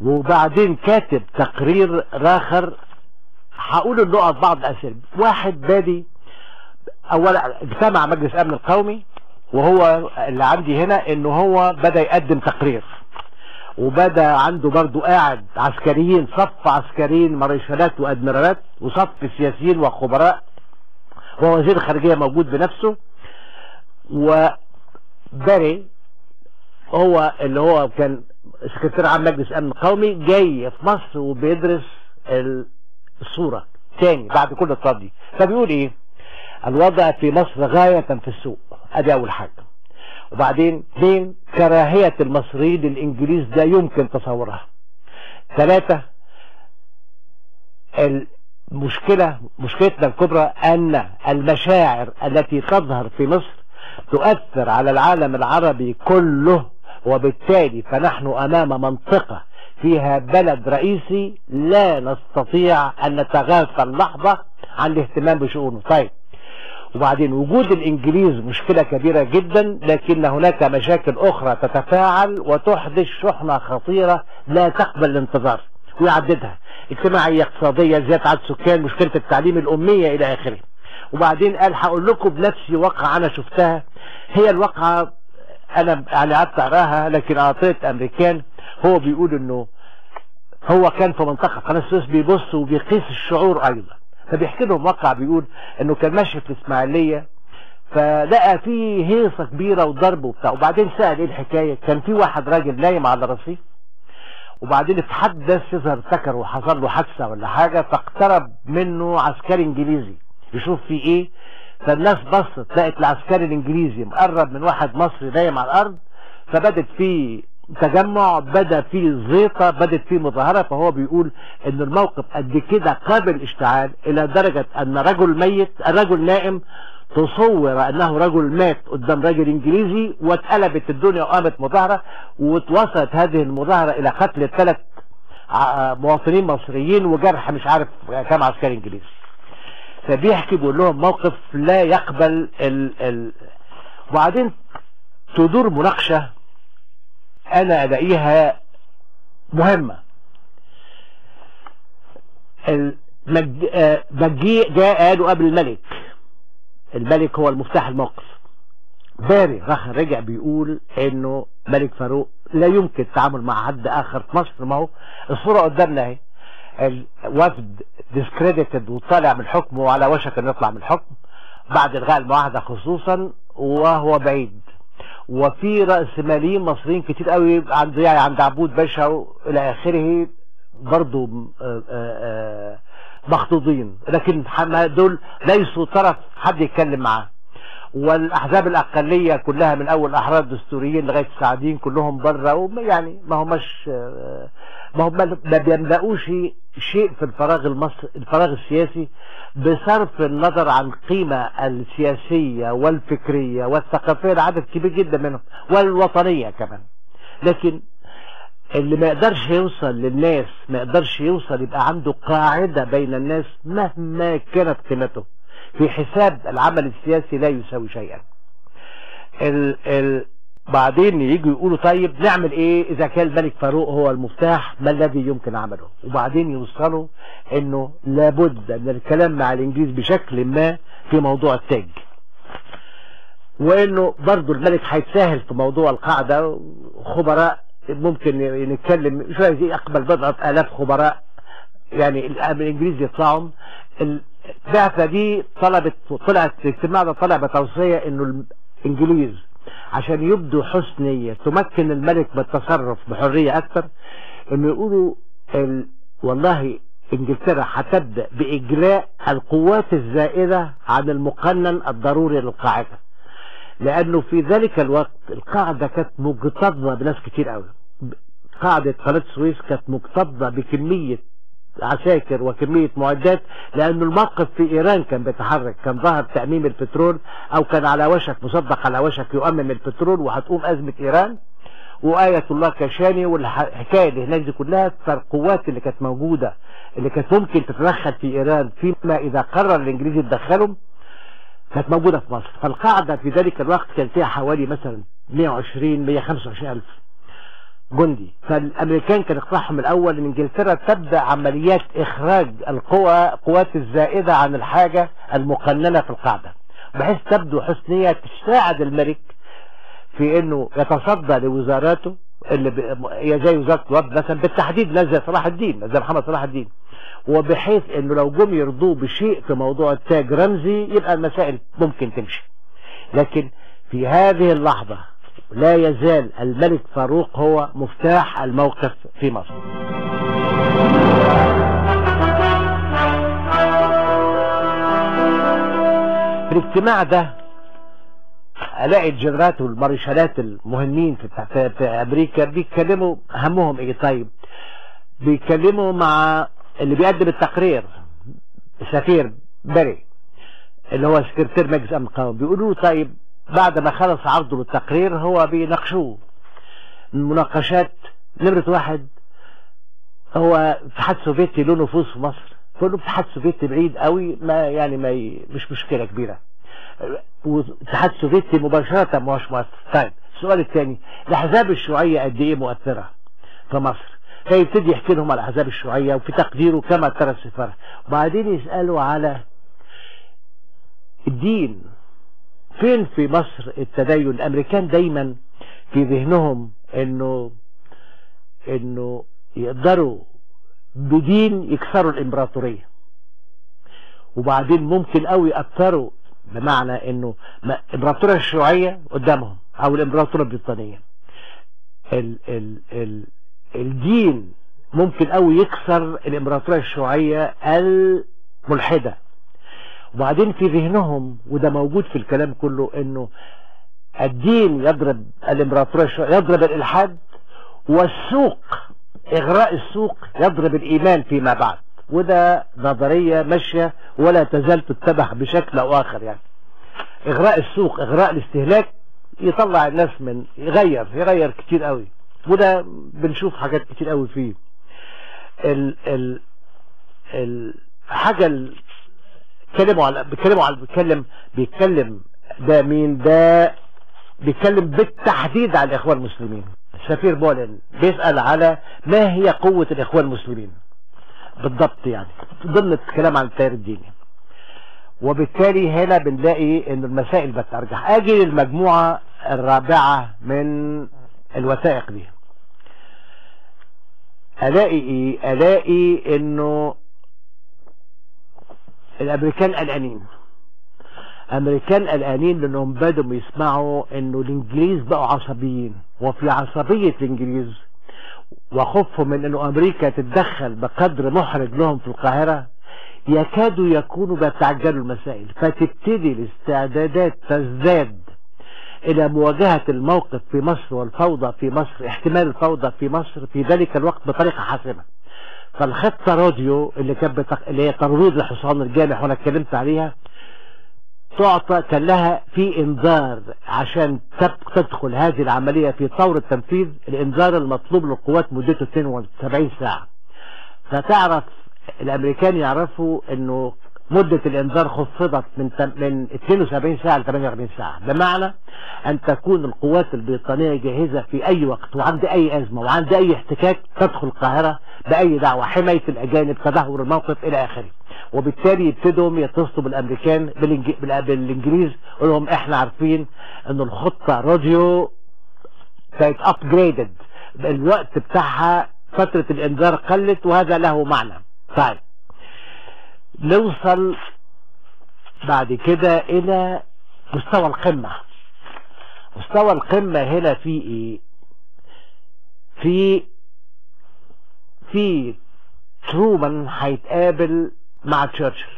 وبعدين كاتب تقرير راخر، هقول النقط بعض الاسئله. واحد بادي اولا اجتمع مجلس الامن القومي، وهو اللي عندي هنا انه هو بدا يقدم تقرير، وبدا عنده برضو قاعد عسكريين، صف عسكريين مارشالات وادميرالات، وصف سياسيين وخبراء، ووزير خارجيه موجود بنفسه. وبري هو اللي هو كان سكرتير عام مجلس امن قومي جاي في مصر وبيدرس الصوره تاني بعد كل التفاضي. فبيقول ايه؟ الوضع في مصر غايه في السوء، ادي اول حاجه. وبعدين اثنين، كراهيه المصريين للانجليز لا يمكن تصورها. ثلاثه، المشكله مشكلتنا الكبرى ان المشاعر التي تظهر في مصر تؤثر على العالم العربي كله، وبالتالي فنحن امام منطقه فيها بلد رئيسي لا نستطيع ان نتغافل لحظه عن الاهتمام بشؤونه. طيب، وبعدين وجود الانجليز مشكله كبيره جدا، لكن هناك مشاكل اخرى تتفاعل وتحدث شحنه خطيره لا تقبل الانتظار، ويعددها اجتماعيه، اقتصاديه، زياده عدد السكان، مشكله التعليم، الاميه، الى اخره. وبعدين قال هقول لكم بنفسي واقعه انا شفتها، هي الواقعه انا يعني قعدت اقراها، لكن اعطيت امريكان. هو بيقول انه هو كان في منطقه قناه السويس بيبص وبيقيس الشعور ايضا، فبيحكي لهم واقع. بيقول انه كان ماشي في الاسماعيليه فلقى فيه هيصه كبيره وضرب وبتاع، وبعدين سال ايه الحكايه؟ كان في واحد راجل نايم على الرصيف، وبعدين في حدث يظهر سكر وحصل له حادثه ولا حاجه، فاقترب منه عسكري انجليزي يشوف فيه ايه. فالناس بصت لقت العسكري الانجليزي مقرب من واحد مصري نايم على الارض، فبدت فيه تجمع، بدا فيه زيطه، بدت فيه مظاهره. فهو بيقول ان الموقف قد كده قابل اشتعال الى درجه ان رجل ميت، رجل نائم، تصور انه رجل مات قدام رجل انجليزي، واتقلبت الدنيا وقامت مظاهره، وتوصلت هذه المظاهره الى قتل ثلاث مواطنين مصريين وجرح مش عارف كام عسكري انجليزي. فبيحكي بيقول لهم موقف لا يقبل ال ال وبعدين تدور مناقشه انا الاقيها مهمه. المج... مجي جاء قالوا قبل الملك، الملك هو المفتاح الموقف. باري راح رجع بيقول انه ملك فاروق لا يمكن التعامل مع حد اخر في مصر، ما هو الصوره قدامنا اهي، الوفد ديسكريديتد وطالع من الحكم وعلى وشك انه يطلع من الحكم بعد الغاء المعاهده خصوصا، وهو بعيد، وفي رأسماليين مصريين كتير قوي عند يعني عند عبود باشا الى اخره برضه مخطوطين، لكن دول ليسوا طرف حد يتكلم معاه. والاحزاب الاقليه كلها من اول احرار الدستوريين لغايه السعديين كلهم بره، يعني ما هماش ما هم ما بيملؤوش شيء في الفراغ المصري، الفراغ السياسي، بصرف النظر عن القيمه السياسيه والفكريه والثقافيه لعدد كبير جدا منهم، والوطنيه كمان. لكن اللي ما يقدرش يوصل للناس، ما يقدرش يوصل، يبقى عنده قاعده بين الناس مهما كانت قيمته. في حساب العمل السياسي لا يساوي شيئا. ال ال بعدين يجوا يقولوا طيب نعمل ايه اذا كان الملك فاروق هو المفتاح، ما الذي يمكن عمله؟ وبعدين يوصلوا انه لابد من الكلام مع الانجليز بشكل ما في موضوع التاج، وانه برضه الملك هيتساهل في موضوع القاعده، خبراء ممكن نتكلم شويه زي اقبل بضعه الاف خبراء يعني الانجليز يطلعهم. البعثه دي طلبت، طلعت الاجتماع ده طلب توصيه انه الانجليز عشان يبدوا حسن نيه تمكن الملك بالتصرف بحريه اكثر، انه يقولوا ال... والله انجلترا هتبدا باجراء القوات الزائده عن المقنن الضروري للقاعده، لانه في ذلك الوقت القاعده كانت مكتظه بناس كتير قوي. قاعده قناه السويس كانت مكتظه بكميه عساكر وكمية معدات، لأن الموقف في إيران كان بيتحرك، كان ظهر تأميم البترول، أو كان على وشك مصدق على وشك يؤمم البترول وهتقوم أزمة إيران، وآية الله كشاني والحكاية اللي هناك دي كلها. فالقوات اللي كانت موجودة اللي كانت ممكن تتدخل في إيران فيما إذا قرر الإنجليز يتدخلهم كانت موجودة في مصر. فالقاعدة في ذلك الوقت كان فيها حوالي مثلا مئة وعشرين مئة وخمسة وعشرين ألف جندي. فالامريكان كان اقتراحهم الاول ان انجلترا تبدا عمليات اخراج القوى، قوات الزائده عن الحاجه المقننه في القاعده، بحيث تبدو حسنيه تساعد الملك في انه يتصدى لوزاراته اللي زي وزاره الوفد مثلا بالتحديد، لا زي صلاح الدين، زي محمد صلاح الدين، وبحيث انه لو جم يرضوه بشيء في موضوع التاج رمزي يبقى المسائل ممكن تمشي. لكن في هذه اللحظه لا يزال الملك فاروق هو مفتاح الموقف في مصر. في الاجتماع ده الاقي الجنرالات والمارشالات المهمين في في امريكا بيتكلموا، همهم ايه؟ طيب بيتكلموا مع اللي بيقدم التقرير سفير بري اللي هو سكرتير مجلس امن القومي، بيقولوا طيب بعد ما خلص عرضه للتقرير هو بيناقشوه مناقشات. نمره واحد، هو الاتحاد السوفيتي له نفوذ في مصر؟ فقالوا الاتحاد السوفيتي بعيد قوي، ما يعني ما ي... مش مشكله كبيره، والاتحاد السوفيتي مباشره ما هوش مؤثر. طيب السؤال الثاني، الاحزاب الشيوعيه قد ايه مؤثره في مصر؟ فيبتدي يحكي لهم على الاحزاب الشيوعيه وفي تقديره كما ترى السفاره، وبعدين يسالوا على الدين. فين في مصر التدين؟ الامريكان دايما في ذهنهم انه انه يقدروا بدين يكسروا الامبراطوريه، وبعدين ممكن قوي ياثروا، بمعنى انه الامبراطوريه الشيوعيه قدامهم او الامبراطوريه البريطانيه. ال ال ال الدين ممكن قوي يكسر الامبراطوريه الشيوعيه الملحده. وبعدين في ذهنهم، وده موجود في الكلام كله، انه الدين يضرب الامبراطوريه الشيوعيه، يضرب الالحاد، والسوق اغراء السوق يضرب الايمان فيما بعد. وده نظريه ماشيه ولا تزال تتبع بشكل او اخر، يعني اغراء السوق، اغراء الاستهلاك، يطلع الناس من يغير يغير كتير قوي، وده بنشوف حاجات كتير قوي فيه. ال ال الحاجه اللي بيتكلموا على بيتكلموا على بيتكلم بيتكلم ده مين؟ ده بيتكلم بالتحديد على الاخوان المسلمين. سفير بولن بيسال على ما هي قوه الاخوان المسلمين بالضبط، يعني ضمن الكلام عن التيار الديني. وبالتالي هنا بنلاقي ان المسائل بترجح. اجي للمجموعه الرابعه من الوثائق دي، الاقي ايه؟ الاقي انه الامريكان قلقانين، امريكان قلقانين لانهم بدهم يسمعوا انه الانجليز بقوا عصبيين، وفي عصبيه الانجليز وخوفهم من انه امريكا تتدخل بقدر محرج لهم في القاهره يكادوا يكونوا بيتعجلوا المسائل، فتبتدي الاستعدادات تزداد الى مواجهه الموقف في مصر والفوضى في مصر، احتمال الفوضى في مصر في ذلك الوقت بطريقه حاسمه. فالخطه راديو اللي كانت بتق... اللي هي ترويض الحصان الجامح وانا اتكلمت عليها، تعطى كان لها في انذار عشان تدخل هذه العمليه في طور التنفيذ، الانذار المطلوب للقوات مدته اثنين وسبعين ساعه. فتعرف الامريكان يعرفوا انه مده الانذار خفضت من من اثنين وسبعين ساعه ل ثمانية وأربعين ساعه، بمعنى ان تكون القوات البريطانيه جاهزه في اي وقت، وعند اي ازمه وعند اي احتكاك تدخل القاهره باي دعوه، حمايه الاجانب، تدهور الموقف الى اخره. وبالتالي يبتدوا يتصلوا بالامريكان بالانجليز، يقول لهم احنا عارفين ان الخطه راديو كانت ابجريدد، الوقت بتاعها فتره الانذار قلت وهذا له معنى. طيب نوصل بعد كده الى مستوى القمه. مستوى القمه هنا في ايه؟ في في ترومان هيتقابل مع تشرشل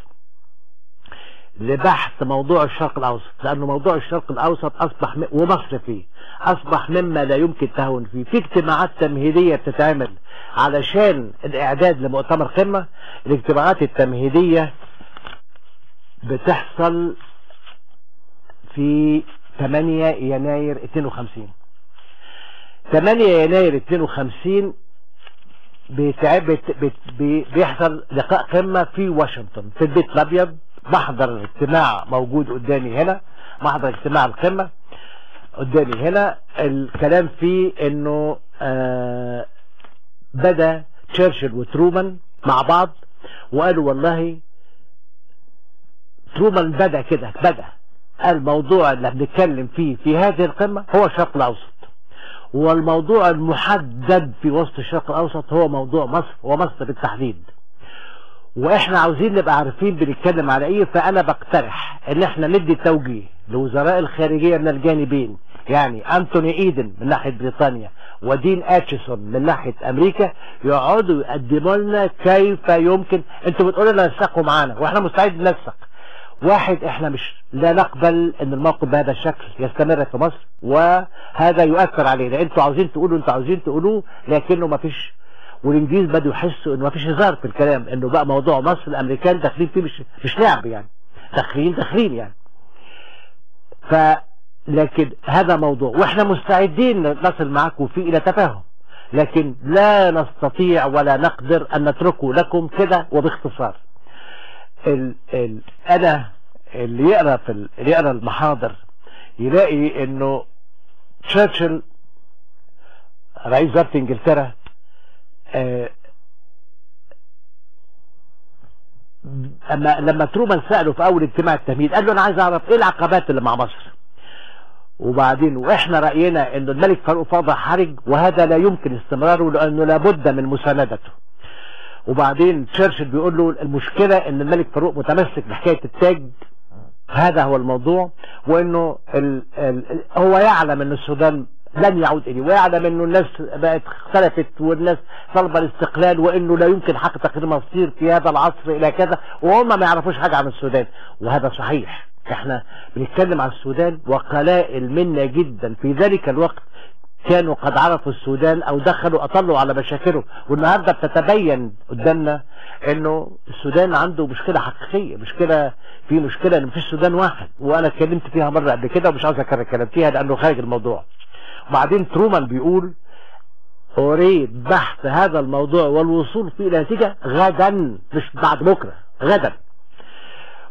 لبحث موضوع الشرق الاوسط، لانه موضوع الشرق الاوسط اصبح م... ومصر فيه، اصبح مما لا يمكن التهاون فيه. في اجتماعات تمهيديه بتتعمل علشان الاعداد لمؤتمر قمه، الاجتماعات التمهيديه بتحصل في ثمانية يناير اثنين وخمسين. ثمانية يناير اثنين وخمسين بيحصل لقاء قمه في واشنطن في البيت الابيض. محضر الاجتماع موجود قدامي هنا، محضر اجتماع القمه قدامي هنا. الكلام فيه انه آه بدا تشرشل وترومان مع بعض، وقالوا والله ترومان بدا كده بدا الموضوع اللي بنتكلم فيه في هذه القمه هو الشرق الاوسط، والموضوع المحدد في وسط الشرق الأوسط هو موضوع مصر ومصر بالتحديد. واحنا عاوزين نبقى عارفين بنتكلم على ايه، فانا بقترح ان احنا ندي توجيه لوزراء الخارجيه من الجانبين، يعني أنتوني إيدن من ناحيه بريطانيا ودين أتشيسون من ناحيه امريكا، يقعدوا يقدموا لنا كيف يمكن. انتوا بتقولوا لنا نسقوا معانا واحنا مستعدين ننسق. واحد، احنا مش لا نقبل ان الموقف بهذا الشكل يستمر في مصر، وهذا يؤثر علينا. انتوا عاوزين تقولوا انتوا عاوزين تقولوه، لكنه ما فيش. والانجليز بدوا يحسوا انه مفيش هزار في الكلام، انه بقى موضوع مصر الامريكان داخلين فيه مش مش لعب، يعني داخلين داخلين يعني. ف لكن هذا موضوع واحنا مستعدين نصل معاكم فيه الى تفاهم، لكن لا نستطيع ولا نقدر ان نتركه لكم كده وباختصار. ال... ال... انا اللي يقرا في ال... اللي يقرا المحاضر يلاقي انه تشرشل رئيس وزراء انجلترا أما لما ترومان سأله في أول اجتماع التمهيد قال له أنا عايز أعرف إيه العقبات اللي مع مصر، وبعدين وإحنا رأينا إنه الملك فاروق وضع حرج وهذا لا يمكن استمراره لأنه لابد من مساندته. وبعدين تشرشل بيقول له المشكلة إن الملك فاروق متمسك بحكاية التاج، هذا هو الموضوع، وإنه ال ال هو يعلم إن السودان لن يعود إليه، ويعلم انه الناس بقت اختلفت والناس طالبه الاستقلال، وانه لا يمكن حق تقرير مصير في هذا العصر الى كذا، وهم ما يعرفوش حاجه عن السودان. وهذا صحيح، احنا بنتكلم عن السودان وقلائل منا جدا في ذلك الوقت كانوا قد عرفوا السودان او دخلوا اطلوا على مشاكله، والنهارده بتتبين قدامنا انه السودان عنده مشكله حقيقيه، مشكله في مشكله ان مفيش سودان واحد، وانا اتكلمت فيها مره قبل كده ومش عاوز اكرر الكلام فيها لانه خارج الموضوع. بعدين ترومان بيقول اريد بحث هذا الموضوع والوصول فيه الى نتيجه غدا، مش بعد بكره، غدا.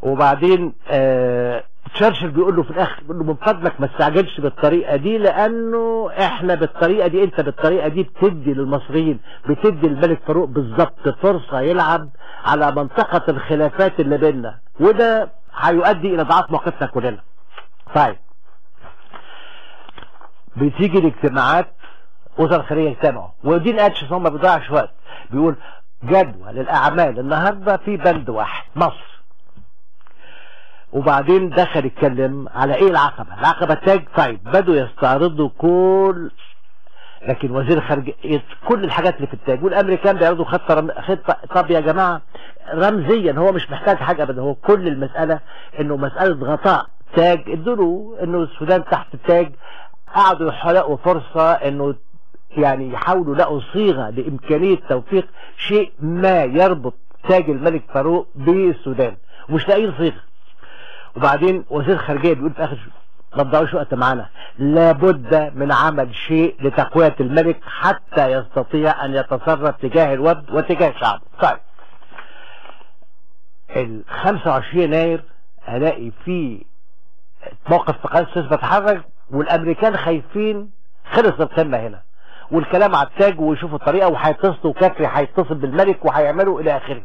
وبعدين آه تشرشل بيقول له في الاخر، بيقول له من فضلك ما تستعجلش بالطريقه دي، لانه احنا بالطريقه دي انت بالطريقه دي بتدي للمصريين، بتدي للملك فاروق بالظبط فرصه يلعب على منطقه الخلافات اللي بيننا، وده هيؤدي الى ضعف موقفنا كلنا. طيب بتيجي الاجتماعات وزراء الخارجيه يجتمعوا، ودين أتشيسون ما بيضيعش وقت، بيقول جدول الاعمال النهارده في بند واحد مصر. وبعدين دخل يتكلم على ايه العقبه؟ العقبه التاج. طيب بدوا يستعرضوا كل، لكن وزير الخارجيه كل الحاجات اللي في التاج، والامريكان بيعرضوا خطه رم... خطه طب يا جماعه رمزيا، هو مش محتاج حاجه ابدا، هو كل المساله انه مساله غطاء تاج، ادوا انه السودان تحت التاج. قعدوا يحلقوا فرصه انه يعني يحاولوا لقوا صيغه لامكانيه توفيق شيء ما يربط تاج الملك فاروق بالسودان، ومش لاقيين صيغه. وبعدين وزير الخارجيه بيقول في اخر ما تضيعوش وقت معانا، لابد من عمل شيء لتقويه الملك حتى يستطيع ان يتصرف تجاه الوفد وتجاه شعبه. طيب ال خمسة وعشرين يناير الاقي في موقف تقارير بتحرك، والامريكان خايفين خلص القمه هنا والكلام على التاج ويشوفوا الطريقه وهيتصلوا، كافري هيتصل بالملك وهيعملوا الى اخره.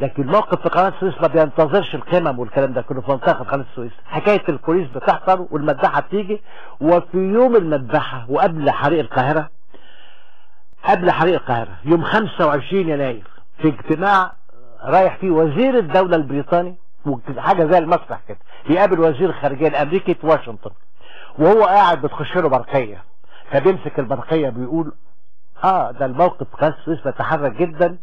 لكن موقف في قناه السويس ما بينتظرش القمم والكلام ده كله، في منطقه قناه السويس حكايه الكولينز بتحصل والمذبحه بتيجي، وفي يوم المذبحه وقبل حريق القاهره، قبل حريق القاهره يوم خمسة وعشرين يناير في اجتماع رايح فيه وزير الدوله البريطاني، حاجه زي المسرح كده، يقابل وزير الخارجيه الامريكي في واشنطن، وهو قاعد بتخش له برقيه، فبيمسك البرقيه بيقول اه ده الموقف قناه السويس بيتحرك جدا،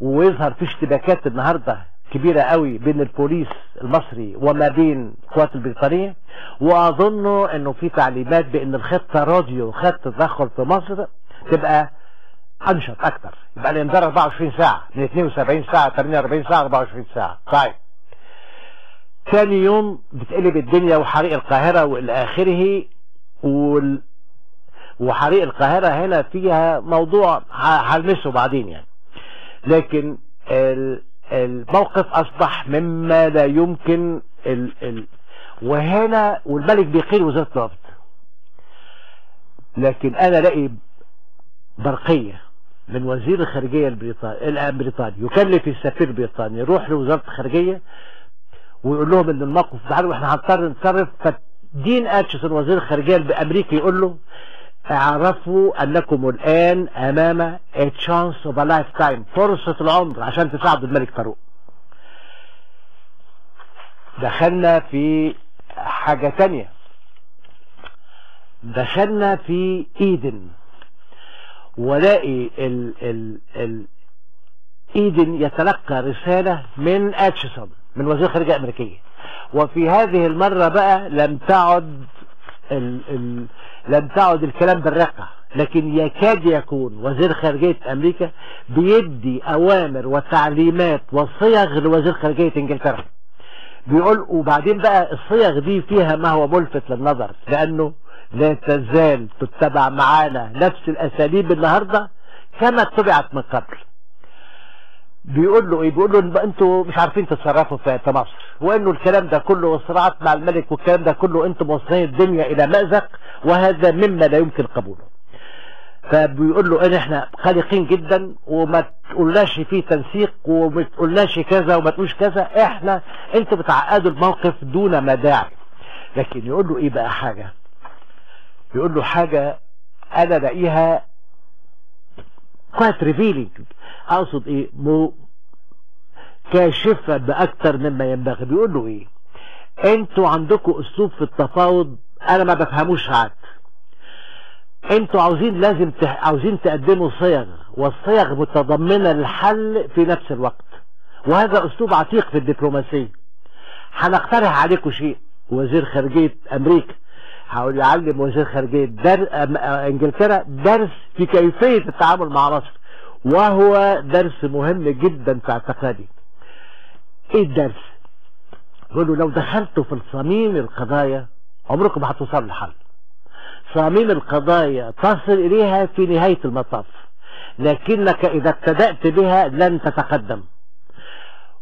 ويظهر في اشتباكات النهارده كبيره قوي بين البوليس المصري وما بين القوات البريطانيه، واظن انه في تعليمات بان الخطه راديو خط التدخل في مصر تبقى انشط اكتر، يبقى الانذار أربعة وعشرين ساعة، من اثنين وسبعين ساعة ثمانية وأربعين ساعة أربعة وعشرين ساعة. طيب ثاني يوم بتقلب الدنيا وحريق القاهرة والى اخره، وال... وحريق القاهرة هنا فيها موضوع هلمسه بعدين يعني، لكن ال... الموقف اصبح مما لا يمكن ال... ال... وهنا والملك بيقيل وزارة الوفد. لكن انا الاقي برقية من وزير الخارجية البريطاني البريطاني يكلف السفير البريطاني يروح لوزارة الخارجية ويقول لهم ان الموقف ده واحنا هنضطر نتصرف. فدين أتشيسون وزير الخارجيه الامريكي يقول له اعرفوا انكم الان امام a chance of a lifetime، فرصة العمر عشان تساعدوا الملك فاروق. دخلنا في حاجة تانية، دخلنا في ايدن، ولاقي ال ال ال ايدن يتلقى رسالة من اتشيسون من وزير خارجية امريكية، وفي هذه المرة بقى لم تعد ال ال لم تعد الكلام بالرقة، لكن يكاد يكون وزير خارجية امريكا بيدي اوامر وتعليمات وصيغ لوزير خارجية انجلترا. بيقول وبعدين بقى الصيغ دي فيها ما هو ملفت للنظر، لانه لا تزال تتبع معانا نفس الاساليب النهارده كما اتبعت من قبل. بيقول له ايه؟ بيقول له انتوا مش عارفين تتصرفوا في مصر، وانه الكلام ده كله والصراعات مع الملك والكلام ده كله انتم موصلين الدنيا الى مأزق، وهذا مما لا يمكن قبوله. فبيقول له ان احنا قلقين جدا، وما تقولناش فيه تنسيق، وما تقولناش كذا، وما تقولش كذا، احنا انتوا بتعقدوا الموقف دون مداعي. لكن يقول له ايه بقى حاجه؟ يقول له حاجه انا لاقيها كويت ريفيلينج، اقصد ايه؟ مو كاشفه باكتر مما ينبغي. بيقول له ايه؟ انتوا عندكم اسلوب في التفاوض انا ما بفهموش عاد. انتوا عاوزين لازم تح... عاوزين تقدموا صيغ، والصيغ متضمنه للحل في نفس الوقت، وهذا اسلوب عتيق في الدبلوماسيه. هنقترح عليكم شيء، وزير خارجيه امريكا هقول يعلم وزير خارجيه در... انجلترا درس في كيفيه التعامل مع مصر، وهو درس مهم جدا في اعتقادي. ايه الدرس؟ بيقولوا لو دخلتوا في صميم القضايا عمركم ما هتوصلوا لحل. صميم القضايا تصل اليها في نهايه المطاف، لكنك اذا ابتدات بها لن تتقدم.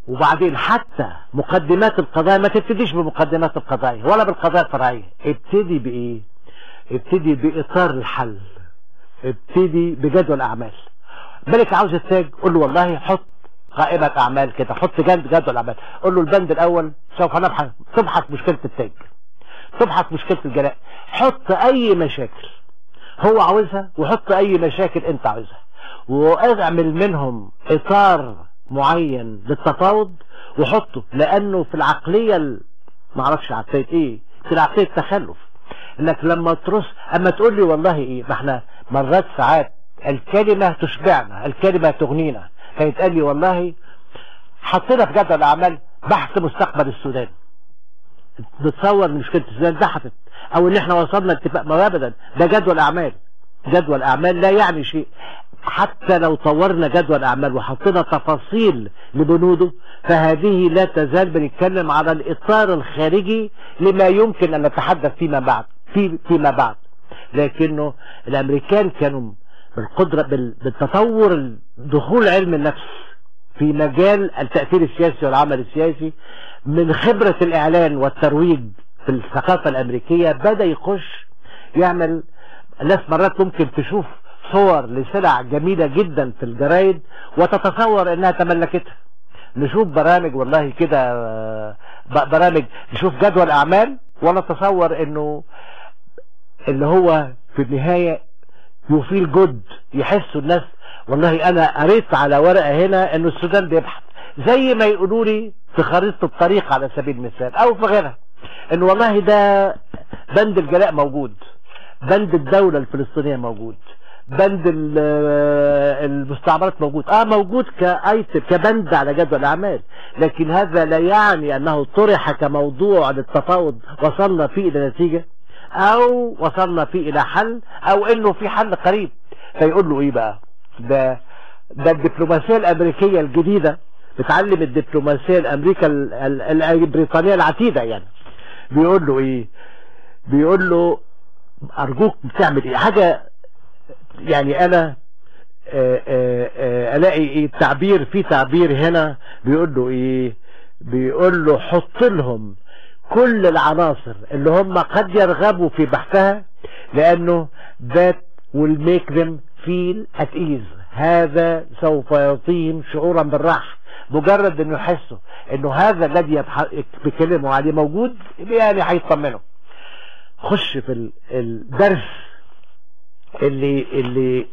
وبعدين حتى مقدمات القضايا ما تبتديش بمقدمات القضايا ولا بالقضايا الفرعيه، ابتدي بايه؟ ابتدي باطار الحل، ابتدي بجدول اعمال. الملك عاوز التاج، قول له والله حط قائمه اعمال كده، حط جنب جدول اعمال، قول له البند الاول سوف نبحث تبحث مشكله التاج، تبحث مشكله الجلاء، حط اي مشاكل هو عاوزها وحط اي مشاكل انت عاوزها، واعمل منهم اطار معين للتفاوض وحطه، لانه في العقليه معرفش عقليه ايه، في عقليه التخلف، انك لما ترص اما تقول لي والله ايه، ما احنا مرات ساعات الكلمه تشبعنا، الكلمه تغنينا، فيتقال لي والله حطينا في جدول الاعمال بحث مستقبل السودان. نتصور مشكله السودان اتزحفت او ان احنا وصلنا اتفاق، ما ابدا، ده جدول اعمال. جدول اعمال لا يعني شيء، حتى لو طورنا جدول اعمال وحطينا تفاصيل لبنوده فهذه لا تزال بنتكلم على الاطار الخارجي لما يمكن ان نتحدث فيما بعد في فيما بعد. لكنه الامريكان كانوا بالقدره بالتطور دخول علم النفس في مجال التأثير السياسي والعمل السياسي من خبرة الإعلان والترويج في الثقافة الأمريكية، بدأ يخش يعمل. الناس مرات ممكن تشوف صور لسلع جميلة جدا في الجرايد وتتصور انها تملكتها. نشوف برامج والله كده، برامج نشوف جدول أعمال ولا تصور انه اللي هو في النهاية يفيل جود، يحسوا الناس والله انا قريت على ورقه هنا انه السودان بيبحث، زي ما يقولوا لي في خريطه الطريق على سبيل المثال او في غيرها، انه والله ده بند الجلاء موجود، بند الدوله الفلسطينيه موجود، بند المستعمرات موجود، اه موجود كايتم كبند على جدول الاعمال، لكن هذا لا يعني انه طرح كموضوع للتفاوض وصلنا فيه الى نتيجه او وصلنا فيه الى حل او انه في حل قريب. فيقول له ايه بقى؟ ده ده الدبلوماسيه الامريكيه الجديده بتعلم الدبلوماسيه الامريكا البريطانيه العتيده يعني. بيقول له ايه؟ بيقول له ارجوك بتعمل ايه؟ حاجه يعني انا آآ آآ الاقي ايه تعبير في تعبير هنا بيقول له ايه؟ بيقول له حط لهم كل العناصر اللي هم قد يرغبوا في بحثها، لانه that will make them feel at ease. هذا سوف يعطيهم شعورا بالراحه، مجرد انه يحسوا انه هذا الذي بيكلموا عليه موجود يعني هيطمنوا. خش في الدرس اللي اللي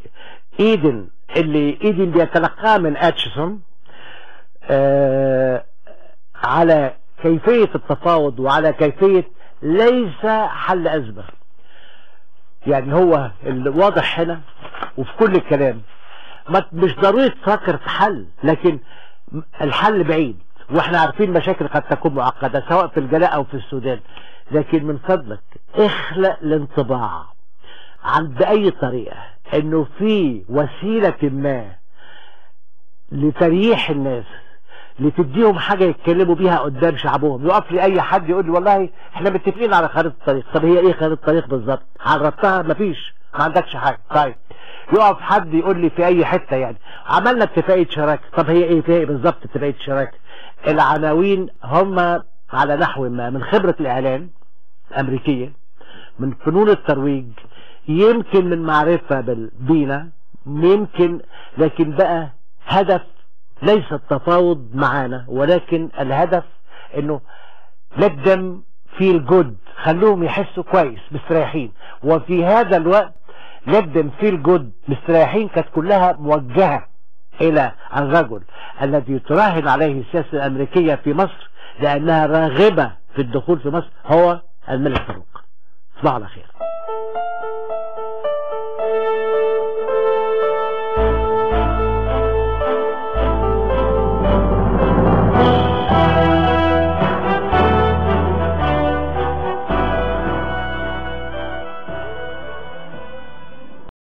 ايدن اللي ايدن بيتلقاه من اتشيسون آه على كيفية التفاوض وعلى كيفية ليس حل أزمة. يعني هو الواضح هنا وفي كل الكلام مش ضروري تفكر في حل، لكن الحل بعيد واحنا عارفين مشاكل قد تكون معقدة سواء في الجلاء أو في السودان، لكن من فضلك اخلق الانطباع عن بأي طريقة انه في وسيلة ما لتريح الناس، لتديهم حاجة يتكلموا بيها قدام شعبهم. يقف لي اي حد يقول لي والله احنا متفقين على خريطة الطريق، طب هي ايه خريطة الطريق بالظبط؟ عرفتها؟ مفيش، ما عندكش حاجة. طيب يقف حد يقول لي في اي حتة يعني عملنا اتفاقية شراكة، طب هي ايه فيها بالظبط اتفاقية شراكة؟ العناوين هم على نحو ما من خبرة الاعلام الامريكية، من فنون الترويج، يمكن من معرفة بالدينا، يمكن، لكن بقى هدف ليس التفاوض معانا، ولكن الهدف انه let them feel good، خلوهم يحسوا كويس مستريحين. وفي هذا الوقت let them feel good مستريحين كانت كلها موجهة الى الرجل الذي تراهن عليه السياسة الامريكية في مصر لانها راغبة في الدخول في مصر، هو الملك فاروق. صباح الخير.